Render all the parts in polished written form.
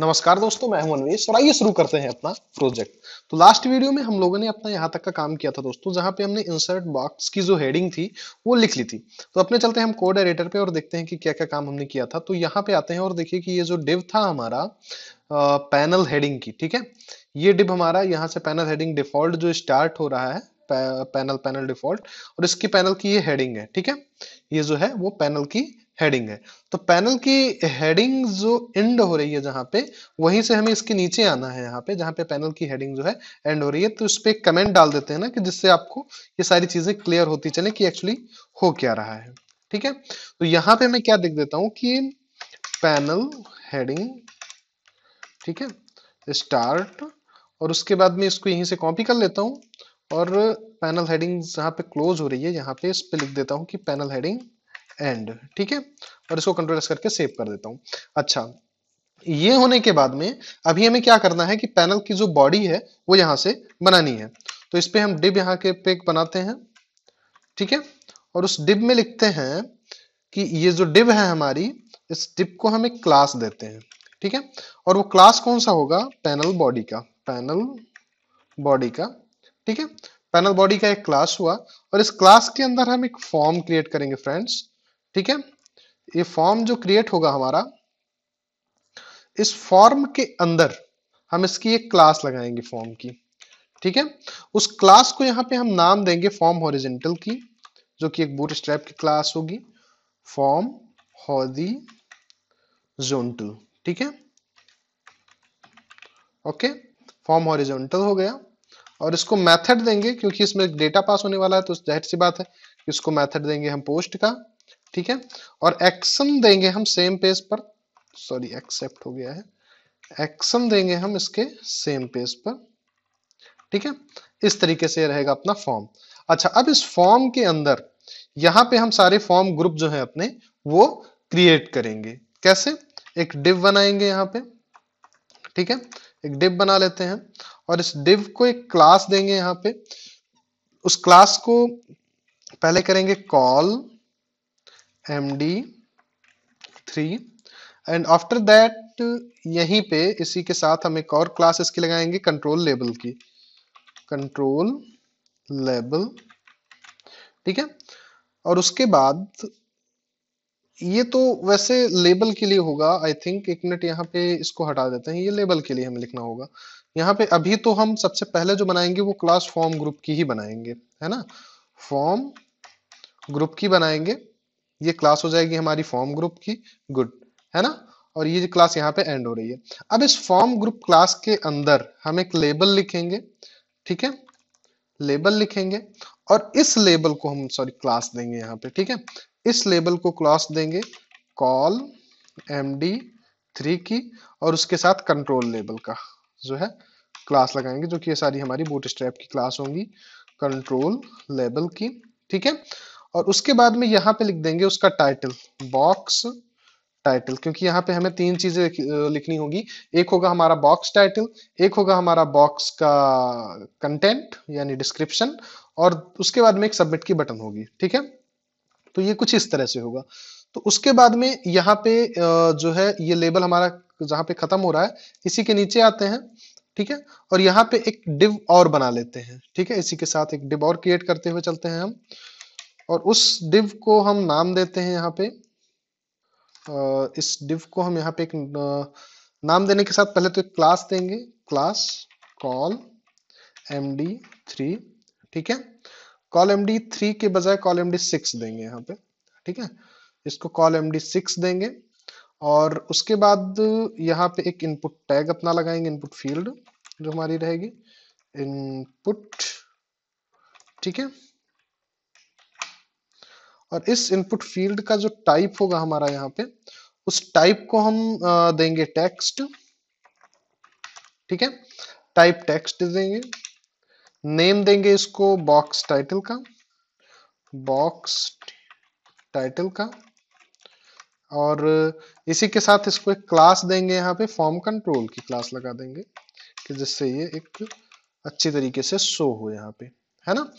नमस्कार दोस्तों, मैं हूं अनवेश और आइए शुरू करते हैं अपना प्रोजेक्ट। तो लास्ट वीडियो में हम लोगों ने अपना यहाँ तक का काम किया था दोस्तों, जहाँ पे हमने इंसर्ट बॉक्स की जो हेडिंग थी वो लिख ली थी। तो अपने चलते हैं हम कोड एडिटर पे और देखते हैं कि क्या क्या काम हमने किया था। तो यहाँ पे आते हैं और देखिए कि ये जो डिव था हमारा पैनल हेडिंग की, ठीक है, ये डिव हमारा यहाँ से पैनल हेडिंग डिफॉल्ट जो स्टार्ट हो रहा है पैनल डिफॉल्ट, और इसकी पैनल की ये हेडिंग है, ठीक है, ये जो है वो पैनल की हेडिंग है। तो पैनल की हेडिंग जो एंड हो रही है जहां पे, वहीं से हमें इसके नीचे आना है, यहाँ पे जहां पे पैनल की हेडिंग जो है एंड हो रही है। तो उस पर कमेंट डाल देते हैं ना, कि जिससे आपको ये सारी चीजें क्लियर होती चले कि एक्चुअली हो क्या रहा है, ठीक है। तो यहाँ पे मैं क्या लिख देता हूँ कि पैनल हेडिंग, ठीक है, स्टार्ट, और उसके बाद में इसको यहीं से कॉपी कर लेता हूँ और पैनल हेडिंग जहाँ पे क्लोज हो रही है यहाँ पे, इस पे लिख देता हूँ कि पैनल हेडिंग एंड, ठीक है, और इसको कंट्रोल एस करके सेव कर देता हूँ। अच्छा, ये होने के बाद में अभी हमें क्या करना है कि पैनल की जो बॉडी है वो यहाँ से बनानी है। तो इस पे हम डिब यहाँ के पे बनाते हैं, ठीक है, और उस डिब में लिखते हैं कि ये जो डिब है हमारी, इस डिब को हम एक क्लास देते हैं, ठीक है, और वो क्लास कौन सा होगा, पैनल बॉडी का, पैनल बॉडी का, ठीक है, पैनल बॉडी का एक क्लास हुआ। और इस क्लास के अंदर हम एक फॉर्म क्रिएट करेंगे फ्रेंड्स, ठीक है। ये फॉर्म जो क्रिएट होगा हमारा, इस फॉर्म के अंदर हम इसकी एक क्लास लगाएंगे फॉर्म की, ठीक है। उस क्लास को यहाँ पे हम नाम देंगे फॉर्म हॉरिजेंटल की, जो कि एक बूटस्ट्रैप की क्लास होगी, फॉर्म हॉरिजेंटल, ठीक है, ओके, फॉर्म हॉरिजेंटल हो गया। और इसको मेथड देंगे, क्योंकि इसमें डेटा पास होने वाला है, तो जाहिर सी बात है इसको मेथड देंगे हम पोस्ट का, ठीक है। और एक्शन देंगे हम सेम पेज पर, सॉरी एक्सेप्ट हो गया है, एक्शन देंगे हम इसके सेम पेज पर, ठीक है। इस तरीके से रहेगा अपना फॉर्म। अच्छा, अब इस फॉर्म के अंदर यहाँ पे हम सारे फॉर्म ग्रुप जो है अपने वो क्रिएट करेंगे। कैसे, एक डिव बनाएंगे यहाँ पे, ठीक है, एक डिव बना लेते हैं और इस डिव को एक क्लास देंगे यहाँ पे। उस क्लास को पहले करेंगे call md3 and after that यहीं पे इसी के साथ हम एक और क्लास इसकी लगाएंगे कंट्रोल लेबल की, कंट्रोल लेबल, ठीक है। और उसके बाद ये तो वैसे लेबल के लिए होगा आई थिंक, एक मिनट यहाँ पे इसको हटा देते हैं, ये लेबल के लिए हमें लिखना होगा यहाँ पे। अभी तो हम सबसे पहले जो बनाएंगे वो क्लास फॉर्म ग्रुप की ही बनाएंगे, है ना, फॉर्म ग्रुप की बनाएंगे, ये क्लास हो जाएगी हमारी फॉर्म ग्रुप की, गुड, है ना। और ये क्लास यहाँ पे एंड हो रही है। अब इस फॉर्म ग्रुप क्लास के अंदर हम एक लेबल लिखेंगे, ठीक है, लेबल लिखेंगे, और इस लेबल को हम सॉरी क्लास देंगे यहाँ पे, ठीक है, इस लेबल को क्लास देंगे कॉल md3 की, और उसके साथ कंट्रोल लेबल का जो है क्लास लगाएंगे, जो कि ये सारी हमारी बूटस्ट्रैप की क्लास होंगी, कंट्रोल लेबल की, ठीक है। और उसके बाद में यहाँ पे लिख देंगे उसका टाइटल, बॉक्स टाइटल, क्योंकि यहाँ पे हमें तीन चीजें लिखनी होगी, एक होगा हमारा बॉक्स टाइटल, एक होगा हमारा बॉक्स का कंटेंट यानी डिस्क्रिप्शन, और उसके बाद में एक सबमिट की बटन होगी, ठीक है। तो ये कुछ इस तरह से होगा। तो उसके बाद में यहाँ पे जो है ये लेबल हमारा जहाँ पे खत्म हो रहा है, इसी के नीचे आते हैं, ठीक है, और यहाँ पे एक डिव और बना लेते हैं, ठीक है, इसी के साथ एक डिव और क्रिएट करते हुए चलते हैं हम। और उस डिव को हम नाम देते हैं यहाँ पे, इस डिव को हम यहाँ पे एक नाम देने के साथ पहले तो एक क्लास देंगे, क्लास कॉल md3, ठीक है, कॉल md3 के बजाय कॉल md6 देंगे यहाँ पे, ठीक है, इसको कॉल md6 देंगे। और उसके बाद यहाँ पे एक इनपुट टैग अपना लगाएंगे, इनपुट फील्ड जो हमारी रहेगी इनपुट, ठीक है, और इस इनपुट फील्ड का जो टाइप होगा हमारा यहाँ पे, उस टाइप को हम देंगे टेक्स्ट, ठीक है, टाइप टेक्स्ट देंगे, नेम देंगे इसको बॉक्स टाइटल का, बॉक्स टाइटल का, और इसी के साथ इसको एक क्लास देंगे यहाँ पे, फॉर्म कंट्रोल की क्लास लगा देंगे, कि जिससे ये एक अच्छी तरीके से शो हो यहाँ पे, है ना।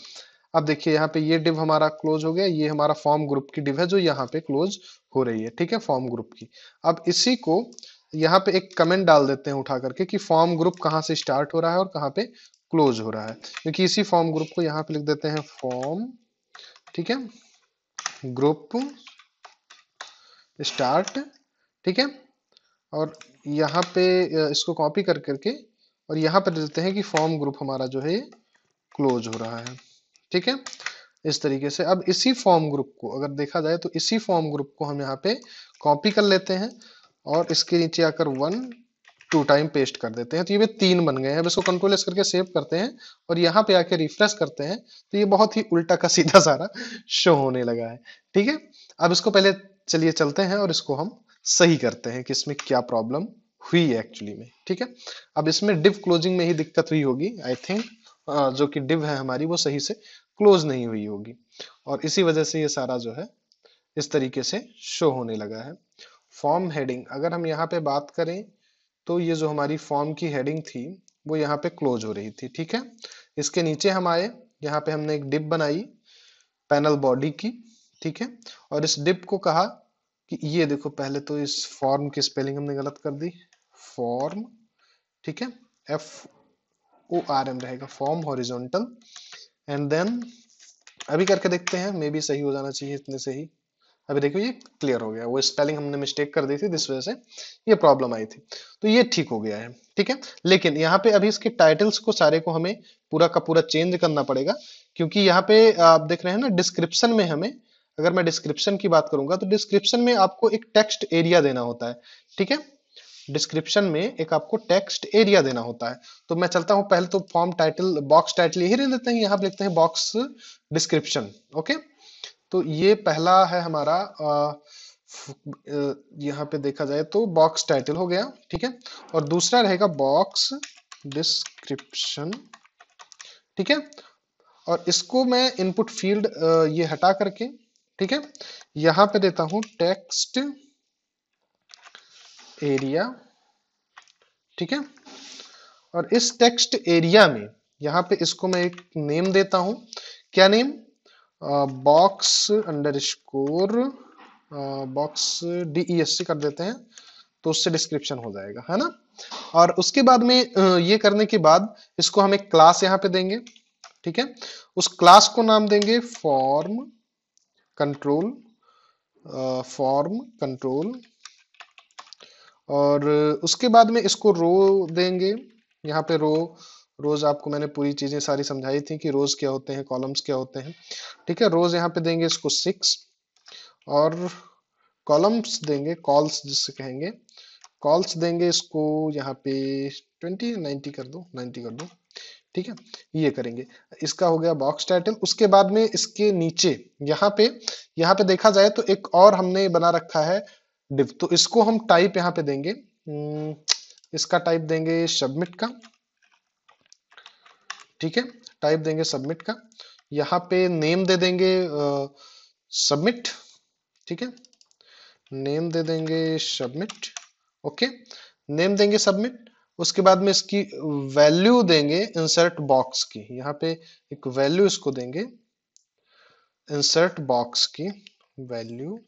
अब देखिए यहाँ पे ये डिव हमारा क्लोज हो गया, ये हमारा फॉर्म ग्रुप की डिव है जो यहाँ पे क्लोज हो रही है, ठीक है, फॉर्म ग्रुप की। अब इसी को यहाँ पे एक कमेंट डाल देते हैं उठा करके कि फॉर्म ग्रुप कहाँ से स्टार्ट हो रहा है और कहाँ पे क्लोज हो रहा है, क्योंकि इसी फॉर्म ग्रुप को यहाँ पे लिख देते हैं फॉर्म, ठीक है, ग्रुप स्टार्ट, ठीक है, और यहाँ पे इसको कॉपी कर करके और यहाँ पर देते हैं कि फॉर्म ग्रुप हमारा जो है क्लोज हो रहा है, ठीक है, इस तरीके से। अब इसी फॉर्म ग्रुप को अगर देखा जाए तो इसी फॉर्म ग्रुप को हम यहाँ पे कॉपी कर लेते हैं और इसके नीचे आकर 1-2 टाइम पेस्ट कर देते हैं, तो ये 3 बन गए हैं। अब इसको कंट्रोल एस करके सेव करते हैं और यहाँ पे आके रिफ्रेश करते हैं तो ये बहुत ही उल्टा का सीधा सारा शो होने लगा है, ठीक है। अब इसको पहले चलिए चलते हैं और इसको हम सही करते हैं कि इसमें क्या प्रॉब्लम हुई है एक्चुअली में, ठीक है। अब इसमें डिव क्लोजिंग में ही दिक्कत हुई होगी आई थिंक, जो कि डिव है हमारी वो सही से क्लोज नहीं हुई होगी और इसी वजह से ये सारा जो है इस तरीके से शो होने लगा है। फॉर्म हेडिंग अगर हम यहाँ पे बात करें तो ये जो हमारी फॉर्म की हेडिंग थी वो यहाँ पे क्लोज हो रही थी, ठीक है। इसके नीचे हम आए, यहाँ पे हमने एक डिप बनाई पैनल बॉडी की, ठीक है, और इस डिप को कहा कि ये देखो पहले तो इस फॉर्म की स्पेलिंग हमने गलत कर दी, फॉर्म, ठीक है, FORM रहेगा, फॉर्म हॉरिजॉन्टल, एंड देन अभी करके देखते हैं, मे बी सही हो जाना चाहिए इतने से ही। अभी देखो ये क्लियर हो गया, वो स्पेलिंग हमने मिस्टेक कर दी थी जिस वजह से ये प्रॉब्लम आई थी, तो ये ठीक हो गया है, ठीक है। लेकिन यहाँ पे अभी इसके टाइटल्स को सारे को हमें पूरा का पूरा चेंज करना पड़ेगा, क्योंकि यहाँ पे आप देख रहे हैं ना डिस्क्रिप्शन में हमें, अगर मैं डिस्क्रिप्शन की बात करूंगा तो डिस्क्रिप्शन में आपको एक टेक्स्ट एरिया देना होता है, ठीक है, डिस्क्रिप्शन में एक आपको टेक्स्ट एरिया देना होता है। तो मैं चलता हूं, पहले तो फॉर्म टाइटल बॉक्स टाइटल यही रहने देते हैं, यहाँ पे लिखते हैं बॉक्स डिस्क्रिप्शन, ओके। तो ये पहला है हमारा, यहाँ पे देखा जाए तो बॉक्स टाइटल हो गया, ठीक है, और दूसरा रहेगा बॉक्स डिस्क्रिप्शन, ठीक है, और इसको मैं इनपुट फील्ड ये हटा करके, ठीक है, यहाँ पे देता हूं टेक्स्ट एरिया, ठीक है, और इस टेक्स्ट एरिया में यहाँ पे इसको मैं एक नेम देता हूं, क्या नेम, box_box DESC कर देते हैं तो उससे डिस्क्रिप्शन हो जाएगा, है ना। और उसके बाद में ये करने के बाद इसको हम एक क्लास यहाँ पे देंगे, ठीक है, उस क्लास को नाम देंगे फॉर्म कंट्रोल, और उसके बाद में इसको रो देंगे, यहाँ पे रोज आपको मैंने पूरी चीजें सारी समझाई थी कि रोज क्या होते हैं, कॉलम्स क्या होते हैं, ठीक है। रोज यहाँ पे देंगे इसको 6 और कॉलम्स देंगे, कॉल्स जिससे कहेंगे, कॉल्स देंगे इसको यहाँ पे 90 कर दो, ठीक है, ये करेंगे। इसका हो गया बॉक्स टाइटल। उसके बाद में इसके नीचे यहाँ पे देखा जाए तो एक और हमने बना रखा है डिव, तो इसको हम टाइप यहाँ पे देंगे, इसका टाइप देंगे सबमिट का, ठीक है, टाइप देंगे सबमिट का, यहाँ पे नेम दे देंगे सबमिट, ठीक है, नेम दे देंगे सबमिट, ओके, नेम देंगे सबमिट। उसके बाद में इसकी वैल्यू देंगे इंसर्ट बॉक्स की, यहाँ पे एक वैल्यू इसको देंगे इंसर्ट बॉक्स की वैल्यू,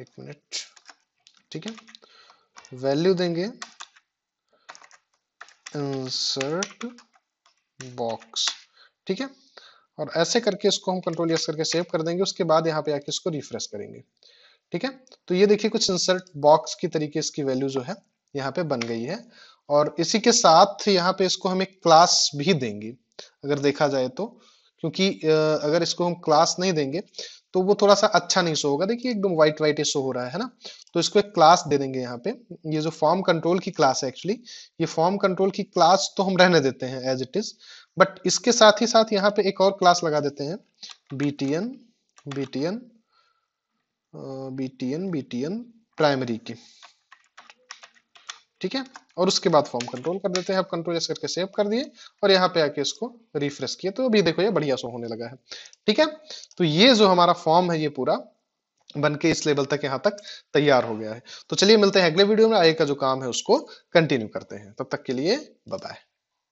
1 मिनट, ठीक है, वैल्यू देंगे इंसर्ट बॉक्स, ठीक है, और ऐसे करके इसको हम कंट्रोल एस करके सेव कर देंगे। उसके बाद यहाँ पे आके इसको रिफ्रेश करेंगे, ठीक है, तो ये देखिए कुछ इंसर्ट बॉक्स की तरीके इसकी वैल्यू जो है यहाँ पे बन गई है। और इसी के साथ यहाँ पे इसको हम एक क्लास भी देंगे अगर देखा जाए तो, क्योंकि अगर इसको हम क्लास नहीं देंगे तो वो थोड़ा सा अच्छा नहीं शो होगा, देखिए एकदम वाइट शो हो रहा है ना। तो इसको एक क्लास दे देंगे यहाँ पे, ये जो फॉर्म कंट्रोल की क्लास है एक्चुअली, ये फॉर्म कंट्रोल की क्लास तो हम रहने देते हैं एज इट इज, बट इसके साथ ही साथ यहाँ पे एक और क्लास लगा देते हैं BTN प्राइमरी की, ठीक है, और उसके बाद फॉर्म कंट्रोल कर देते हैं। अब कंट्रोल एस करके सेव कर दिए और यहाँ पे आके इसको रिफ्रेश किए तो अभी देखो ये बढ़िया शो होने लगा है, ठीक है। तो ये जो हमारा फॉर्म है ये पूरा बनके इस लेवल तक यहाँ तक तैयार हो गया है। तो चलिए मिलते हैं अगले वीडियो में, आगे का जो काम है उसको कंटिन्यू करते हैं, तब तक के लिए बाय बाय।